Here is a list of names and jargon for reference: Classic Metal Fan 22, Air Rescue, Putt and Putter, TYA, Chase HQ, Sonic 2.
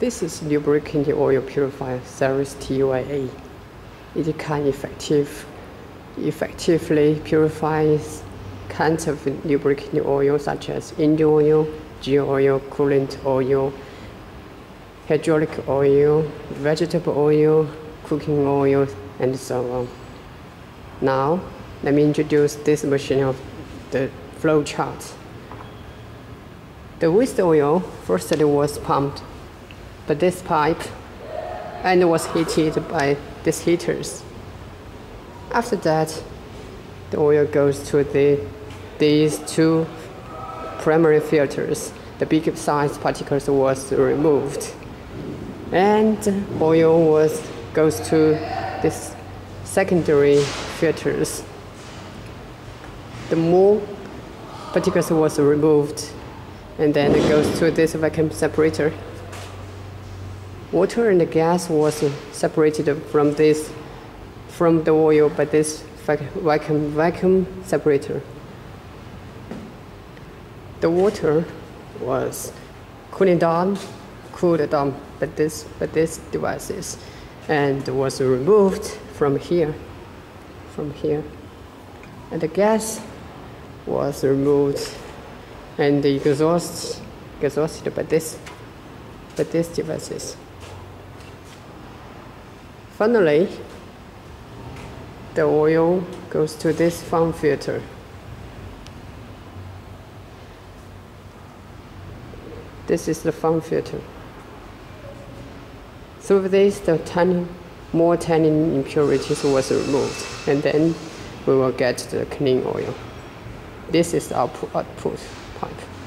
This is lubricating oil purifier series TYA. It can effectively purify kinds of lubricating oil such as engine oil, gear oil, coolant oil, hydraulic oil, vegetable oil, cooking oil, and so on. Now, let me introduce this machine of the flow chart. The waste oil firstly was pumped by this pipe and was heated by these heaters. After that, the oil goes to these two primary filters. The big size particles was removed, and oil goes to this secondary filters. The more particles was removed, and then it goes to this vacuum separator. Water and the gas was separated from the oil by this vacuum separator. The water was cooled down by these devices, and was removed from here, and the gas was removed and the exhausted by these devices. Finally, the oil goes to this fan filter. This is the fan filter. Through this, the more tiny impurities was removed, and then we will get the clean oil. This is the output pipe.